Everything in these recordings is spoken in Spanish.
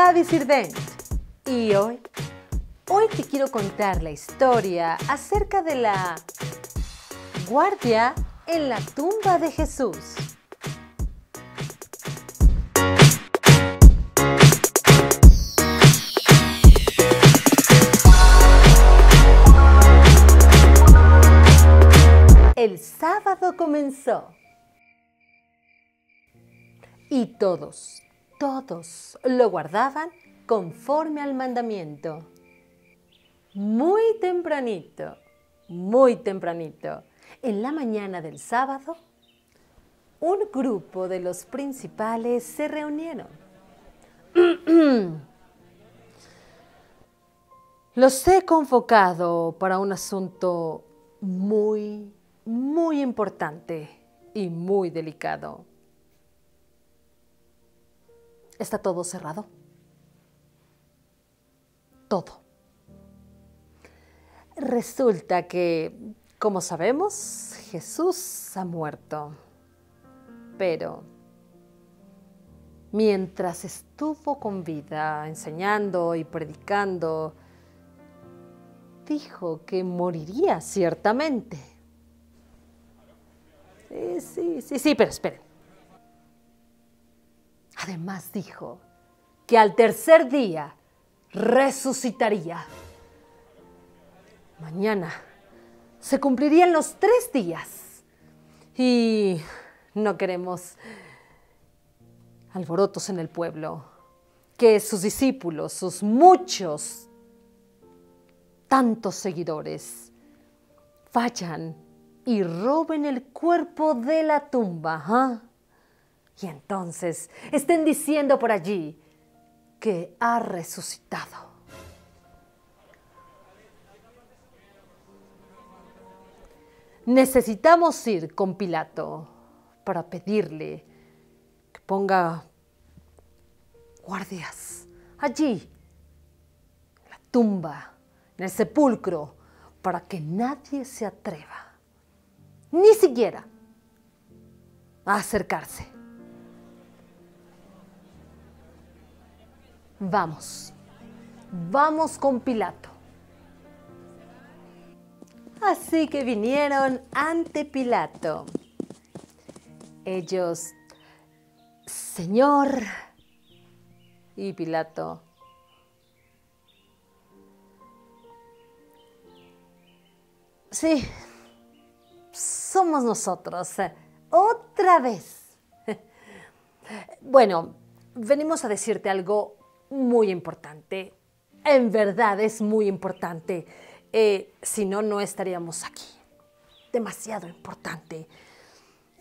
Faby Sirvent y hoy te quiero contar la historia acerca de la guardia en la tumba de Jesús. El sábado comenzó y todos lo guardaban conforme al mandamiento. Muy tempranito, en la mañana del sábado, un grupo de los principales se reunieron. Los he convocado para un asunto muy importante y muy delicado. Está todo cerrado. Todo. Resulta que, como sabemos, Jesús ha muerto. Pero mientras estuvo con vida, enseñando y predicando, dijo que moriría ciertamente. Sí, pero esperen. Además dijo que al tercer día resucitaría. Mañana se cumplirían los 3 días y no queremos alborotos en el pueblo, que sus discípulos, sus muchos, tantos seguidores, vayan y roben el cuerpo de la tumba. Y entonces estén diciendo por allí que ha resucitado. Necesitamos ir con Pilato para pedirle que ponga guardias allí, en la tumba, en el sepulcro, para que nadie se atreva, ni siquiera a acercarse. Vamos con Pilato. Así que vinieron ante Pilato. Ellos, Señor, y Pilato, sí, somos nosotros, otra vez. Bueno, venimos a decirte algo muy importante. En verdad es muy importante. Si no, no estaríamos aquí. Demasiado importante.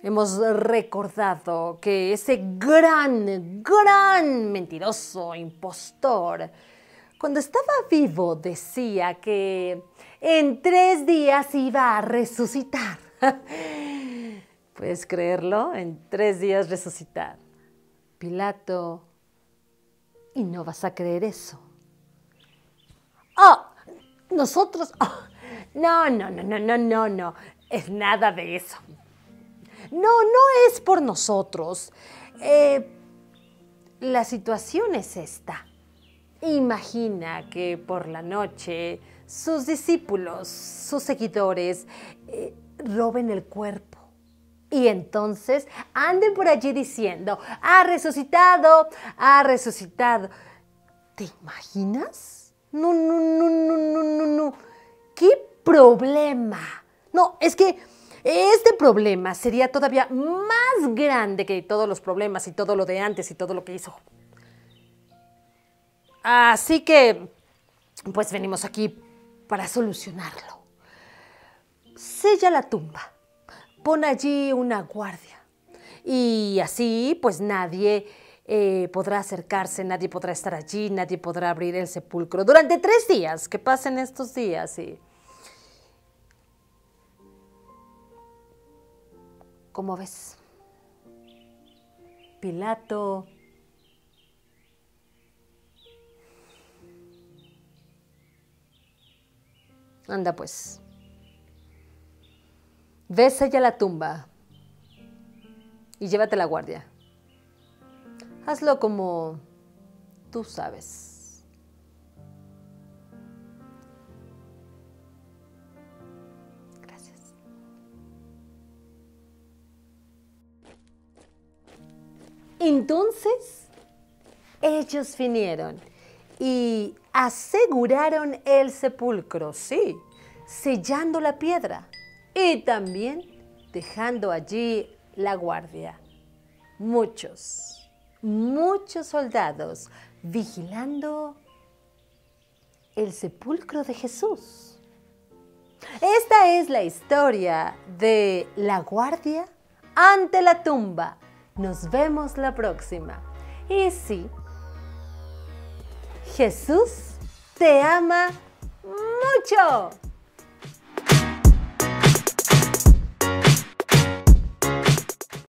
Hemos recordado que ese gran mentiroso impostor, cuando estaba vivo, decía que en 3 días iba a resucitar. ¿Puedes creerlo? En 3 días resucitar. Pilato, y no vas a creer eso. ¡Ah! Nosotros... Oh, no. Es nada de eso. No es por nosotros. La situación es esta. Imagina que por la noche sus discípulos, sus seguidores, roben el cuerpo. Y entonces anden por allí diciendo, ha resucitado, ha resucitado. ¿Te imaginas? No. ¿Qué problema? No, es que este problema sería todavía más grande que todos los problemas y todo lo de antes y todo lo que hizo. Así que, pues venimos aquí para solucionarlo. Sella la tumba. Pon allí una guardia y así pues nadie podrá acercarse, nadie podrá estar allí, nadie podrá abrir el sepulcro. Durante 3 días, que pasen estos días. Y... ¿Cómo ves? Pilato anda pues. Ve, sella la tumba y llévate la guardia. Hazlo como tú tú sabes. Gracias. Entonces, ellos vinieron y aseguraron el sepulcro, sí, sellando la piedra y también dejando allí la guardia. Muchos soldados vigilando el sepulcro de Jesús. Esta es la historia de la guardia ante la tumba. Nos vemos la próxima. Y sí, Jesús te ama mucho.